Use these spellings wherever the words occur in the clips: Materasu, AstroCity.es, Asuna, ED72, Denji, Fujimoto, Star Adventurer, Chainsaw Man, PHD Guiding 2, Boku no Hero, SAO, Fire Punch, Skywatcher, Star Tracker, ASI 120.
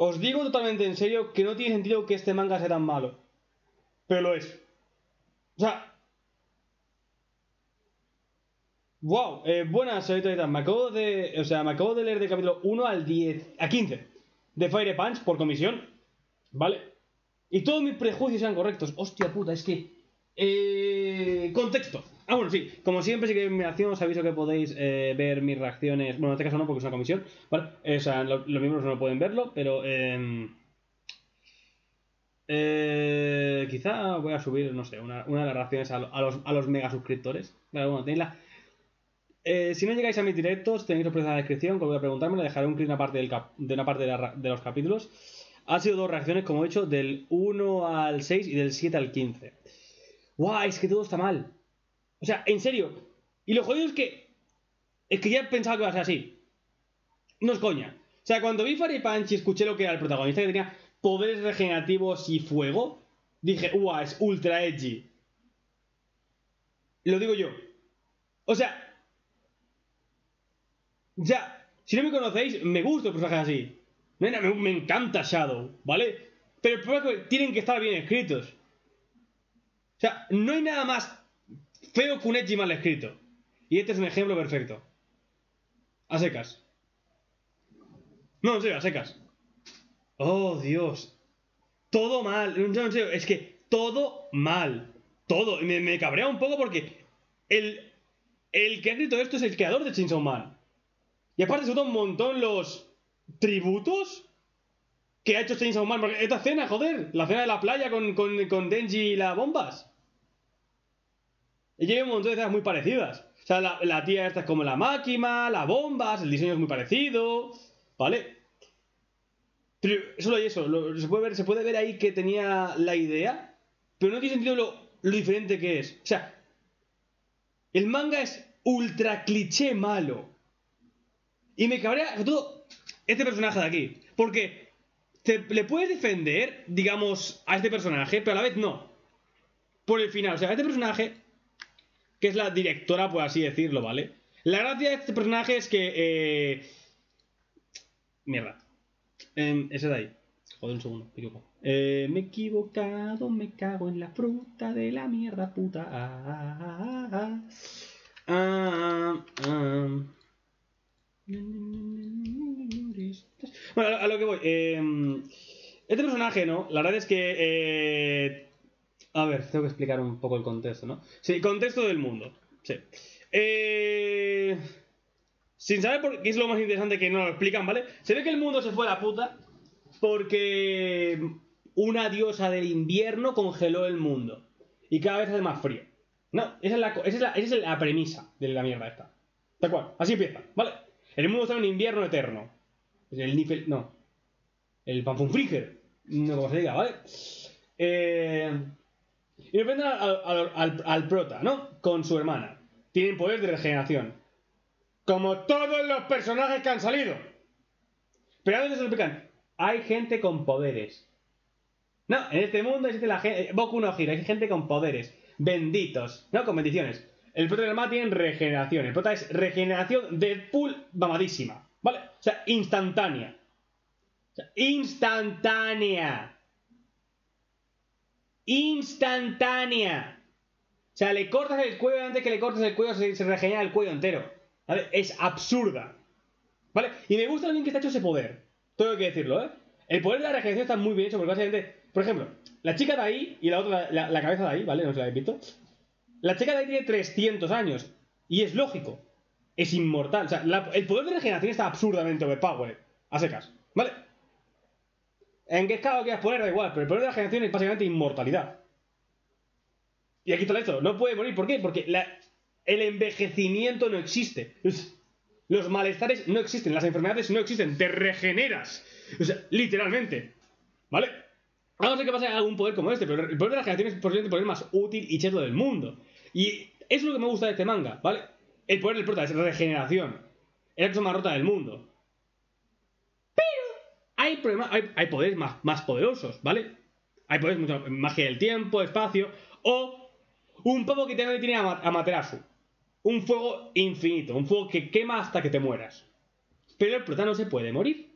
Os digo totalmente en serio que no tiene sentido que este manga sea tan malo. Pero lo es. O sea... ¡Wow! Buenas, señorita. Me acabo de leer del capítulo 1 al 10... A 15 de Fire Punch por comisión. ¿Vale? Y todos mis prejuicios sean correctos. Hostia puta, es que... Contexto. Ah, bueno, sí. Como siempre, si queréis mi reacción, os aviso que podéis ver mis reacciones. Bueno, en este caso no, porque es una comisión. ¿Vale? O sea, los miembros no pueden verlo, pero... quizá voy a subir, no sé, una de las reacciones a los mega suscriptores. Claro, bueno, tenéis la... si no llegáis a mis directos, tenéis los precios en la descripción, que os voy a preguntarme, le dejaré un clip de los capítulos. Han sido dos reacciones, como he dicho, del 1 al 6 y del 7 al 15. ¡Guau! Es que todo está mal. O sea, en serio. Y lo jodido es que... ya pensaba que iba a ser así. No es coña. O sea, cuando vi Fire Punch y escuché lo que era el protagonista, que tenía... poderes regenerativos y fuego, dije, ¡uah! Es ultra edgy. Lo digo yo. O sea, ya, si no me conocéis, me gusta el personaje así. Me encanta Shadow, ¿vale? Pero el problema es que tienen que estar bien escritos. O sea, no hay nada más feo que un edgy mal escrito. Y este es un ejemplo perfecto. A secas. No, en serio, a secas. ¡Oh, Dios! Todo mal. No, en serio, es que todo mal. Todo. Me cabrea un poco porque el que ha escrito esto es el creador de Chainsaw Man. Y aparte se nota un montón los tributos que ha hecho Chainsaw Man. Porque esta escena, joder, la escena de la playa con Denji y las bombas. Y lleva un montón de escenas muy parecidas. O sea, la tía esta es como la máquina, las bombas, el diseño es muy parecido. ¿Vale? Pero solo eso, se puede ver ahí que tenía la idea, pero no tiene sentido lo diferente que es. O sea, el manga es ultra cliché malo. Y me cabrea sobre todo este personaje de aquí. Porque le puedes defender, digamos, a este personaje, pero a la vez no. Por el final, o sea, este personaje, que es la directora, por así decirlo, ¿vale? La gracia de este personaje es que... Mierda. Ese de ahí. Joder, un segundo, me equivoco. Me he equivocado, me cago en la fruta de la mierda puta. Bueno, a lo que voy. Este personaje, ¿no? La verdad es que... A ver, tengo que explicar un poco el contexto, ¿no? Sí, contexto del mundo. Sí. Sin saber por qué es lo más interesante que no lo explican, ¿vale? Se ve que el mundo se fue a la puta porque una diosa del invierno congeló el mundo. Y cada vez hace más frío. No, esa es la premisa de la mierda esta. Tal cual, así empieza, ¿vale? El mundo está en un invierno eterno. El nivel, no. El Panfunfriger. No, como se diga, ¿vale? Y depende al prota, ¿no? Con su hermana. Tienen poder de regeneración. Como todos los personajes que han salido. Pero a veces se lo explican. Hay gente con poderes. No, en este mundo existe la gente... Boku no Hero, hay gente con poderes. Benditos. No, con bendiciones. El prota y la hermana tienen regeneración. El prota es regeneración de full mamadísima. ¿Vale? O sea, instantánea. O sea, instantánea. Instantánea. O sea, le cortas el cuello antes que le cortes el cuello se regenera el cuello entero. ¿Vale? Es absurda, ¿vale? Y me gusta lo bien que está hecho ese poder. Tengo que decirlo, ¿eh? El poder de la regeneración está muy bien hecho porque básicamente... Por ejemplo, la chica de ahí y la otra, la cabeza de ahí, ¿vale? No se la habéis visto. La chica de ahí tiene 300 años. Y es lógico. Es inmortal. O sea, el poder de regeneración está absurdamente overpowered. A secas, ¿vale? En qué escala lo quieras poner da igual, pero el poder de la regeneración es básicamente inmortalidad. Y aquí está esto. No puede morir. ¿Por qué? Porque el envejecimiento no existe. Los malestares no existen. Las enfermedades no existen. Te regeneras. O sea, literalmente. ¿Vale? A no ser que pase algún poder como este. Pero el poder de la generación es posiblemente el poder más útil y cheto del mundo. Y eso es lo que me gusta de este manga. ¿Vale? El poder del prota es regeneración. Es la cosa más rota del mundo. Pero hay poderes más poderosos. ¿Vale? Hay poderes mucho magia del tiempo, espacio. O un pavo que tiene a Materasu. Un fuego infinito, un fuego que quema hasta que te mueras. Pero el prota no se puede morir.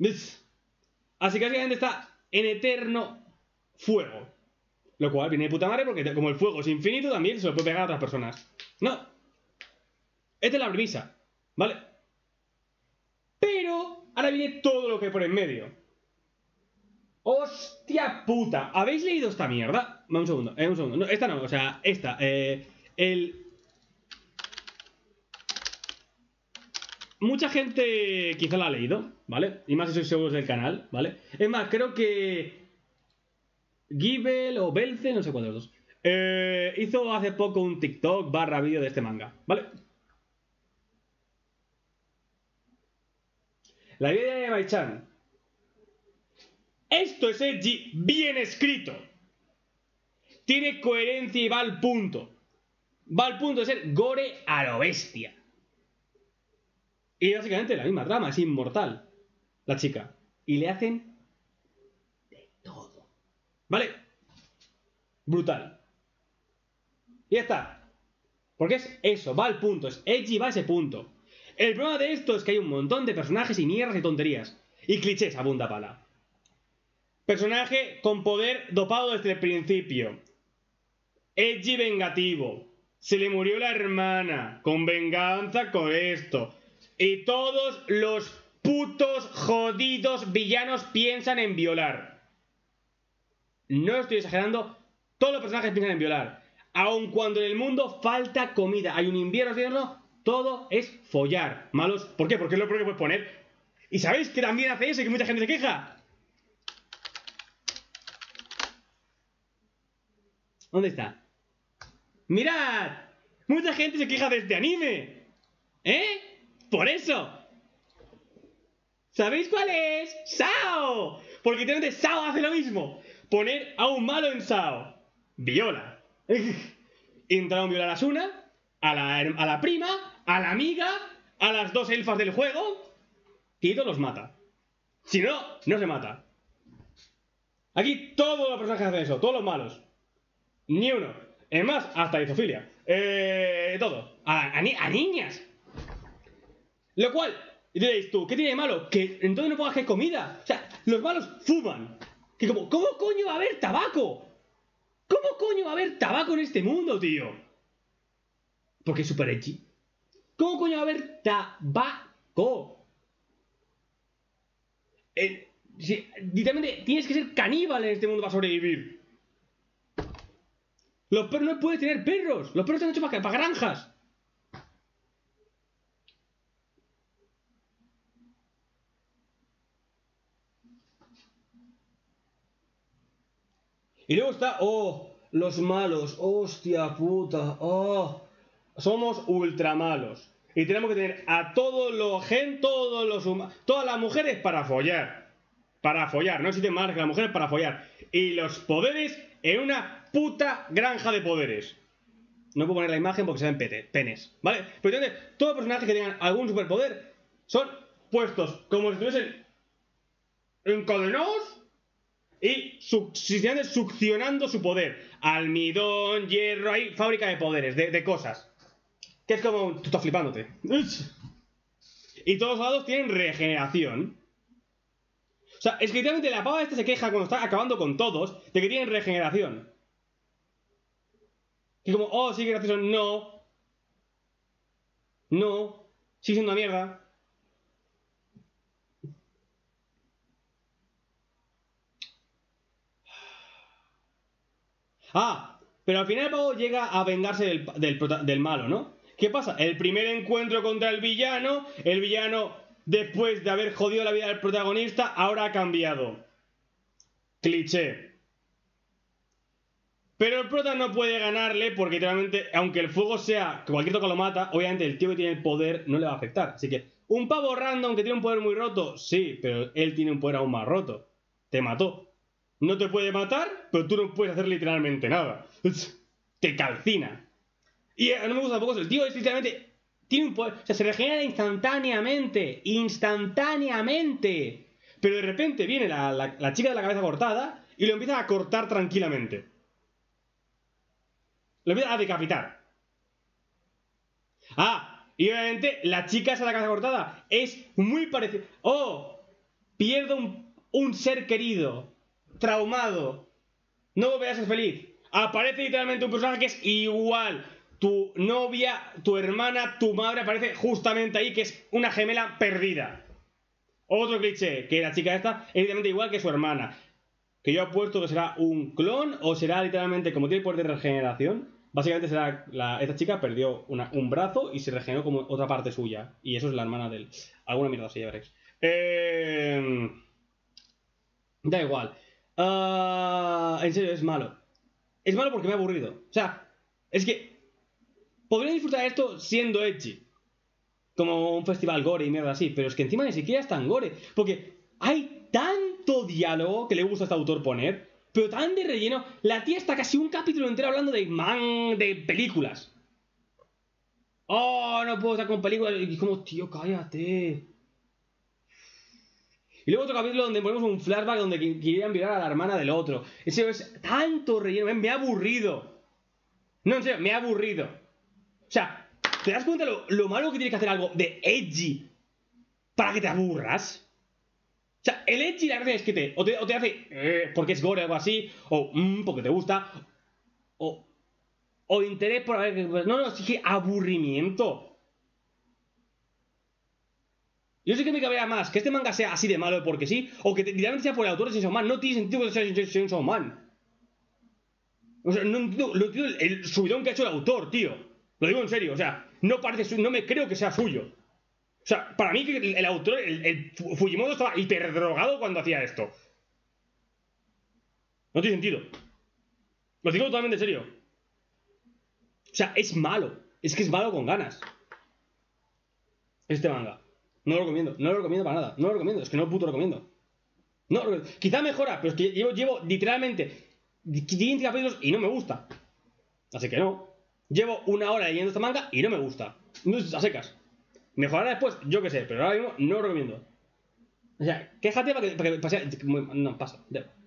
Así que básicamente está en eterno fuego. Lo cual viene de puta madre porque como el fuego es infinito también se lo puede pegar a otras personas. No. Esta es la premisa, ¿vale? Pero ahora viene todo lo que hay por en medio. ¡Hostia puta! ¿Habéis leído esta mierda? Un segundo, un segundo. No, esta no, o sea, esta. Mucha gente quizá la ha leído, ¿vale? Y más si sois seguros del canal, ¿vale? Es más, creo que Gibel o Belce, no sé cuál de los dos, hizo hace poco un TikTok barra vídeo de este manga, ¿vale? La vida de Maichan. Esto es edgy bien escrito. Tiene coherencia y va al punto. Va al punto de ser gore a lo bestia. Y básicamente la misma trama, es inmortal la chica. Y le hacen de todo. ¿Vale? Brutal. Y ya está. Porque es eso, va al punto, es edgy, va a ese punto. El problema de esto es que hay un montón de personajes y mierdas y tonterías. Y clichés a punta pala. Personaje con poder dopado desde el principio. Edgy vengativo. Se le murió la hermana. Con venganza con esto. Y todos los putos jodidos villanos piensan en violar. No estoy exagerando. Todos los personajes piensan en violar. Aun cuando en el mundo falta comida. Hay un invierno. Todo es follar. Malos. ¿Por qué? Porque es lo peor que puedes poner. ¿Y sabéis que también hace eso y que mucha gente se queja? ¿Dónde está? ¡Mirad! ¡Mucha gente se queja de este anime! ¿Eh? ¡Por eso! ¿Sabéis cuál es? ¡SAO! Porque literalmente SAO hace lo mismo. Poner a un malo en SAO. Viola. Entraron a violar a Asuna, a la prima, a la amiga, a las dos elfas del juego. Tito los mata. Si no, no se mata. Aquí todos los personajes hacen eso. Todos los malos. Ni uno. Es más, hasta isofilia. Todo. A niñas. Lo cual, diréis tú, ¿qué tiene de malo? Que entonces no pongas que hay comida. O sea, los malos fuman. Que como, ¿cómo coño va a haber tabaco? ¿Cómo coño va a haber tabaco en este mundo, tío? Porque es super edgy. ¿Cómo coño va a haber tabaco? Si, literalmente tienes que ser caníbal en este mundo para sobrevivir. Los perros no pueden tener perros. Los perros están hechos para granjas. Y luego está, oh, los malos. Hostia puta. Oh, somos ultra malos. Y tenemos que tener a todos los gen, todos los humanos, todas las mujeres para follar. Para follar. No existen más que las mujeres para follar. Y los poderes en una puta granja de poderes. No puedo poner la imagen porque se ven penes, ¿vale? Pero entonces, todos los personajes que tengan algún superpoder son puestos como si estuviesen encadenados y succionando su poder. Almidón, hierro, hay fábrica de poderes, de cosas. Que es como, tú estás flipándote. Y todos los lados tienen regeneración. O sea, es que literalmente la pava esta se queja cuando está acabando con todos de que tienen regeneración. Que como, oh, sí, gracioso, no. No. Sigue siendo una mierda. Ah, pero al final Pau llega a vengarse del malo, ¿no? ¿Qué pasa? El primer encuentro contra el villano, después de haber jodido la vida del protagonista, ahora ha cambiado. Cliché. Pero el prota no puede ganarle porque literalmente, aunque el fuego sea que cualquier toque lo mata, obviamente el tío que tiene el poder no le va a afectar. Así que, un pavo random que tiene un poder muy roto, sí, pero él tiene un poder aún más roto. Te mató. No te puede matar, pero tú no puedes hacer literalmente nada. Te calcina. Y no me gusta tampoco eso. El tío es literalmente, tiene un poder, o sea, se regenera instantáneamente. Instantáneamente. Pero de repente viene la chica de la cabeza cortada y lo empieza a cortar tranquilamente. Lo voy a decapitar. Ah, y obviamente la chica esa de la cabeza cortada es muy parecida. Oh, pierdo un... un ser querido, traumado, no volverás a ser feliz. Aparece literalmente un personaje que es igual. Tu novia, tu hermana, tu madre aparece justamente ahí, que es una gemela perdida. Otro cliché, que la chica esta es literalmente igual que su hermana. Que yo apuesto que será un clon o será literalmente, como tiene poder de regeneración, básicamente será, esta chica perdió un brazo y se regeneró como otra parte suya. Y eso es la hermana de él. Alguna mierda así, ya veréis. Da igual. En serio, es malo. Es malo porque me ha aburrido. O sea, es que podría disfrutar esto siendo edgy, como un festival gore y mierda así, pero es que encima ni siquiera es tan gore, porque hay tanto diálogo que le gusta a este autor poner, pero tan de relleno. La tía está casi un capítulo entero hablando de películas. Oh, no puedo estar con películas. Y como, tío, cállate. Y luego otro capítulo donde ponemos un flashback donde querían violar a la hermana del otro. Eso es tanto relleno, me ha aburrido. No, en serio, me ha aburrido. O sea, ¿te das cuenta lo malo que tienes que hacer algo de edgy para que te aburras? O sea, el edgy la gracia es que te hace porque es gore o algo así, o porque te gusta, o interés por... No, es que aburrimiento. Yo sé que me cabrea más que este manga sea así de malo porque sí, o que literalmente sea por el autor de Chainsaw Man. No tiene sentido que sea Chainsaw Man. O sea, no entiendo el subidón que ha hecho el autor, tío. Lo digo en serio, o sea, no me creo que sea suyo. O sea, para mí que el autor, el Fujimoto estaba hiperdrogado cuando hacía esto. No tiene sentido. Lo digo totalmente en serio. O sea, es malo. Es que es malo con ganas. Este manga. No lo recomiendo, no lo recomiendo para nada. No lo recomiendo, es que no puto lo recomiendo. No, quizá mejora, pero es que llevo literalmente 15 capítulos y no me gusta. Así que no. Llevo una hora leyendo esta manga y no me gusta. No es a secas. Mejorará después, yo qué sé, pero ahora mismo no lo recomiendo. O sea, quéjate para que pase. No, pasa, debo.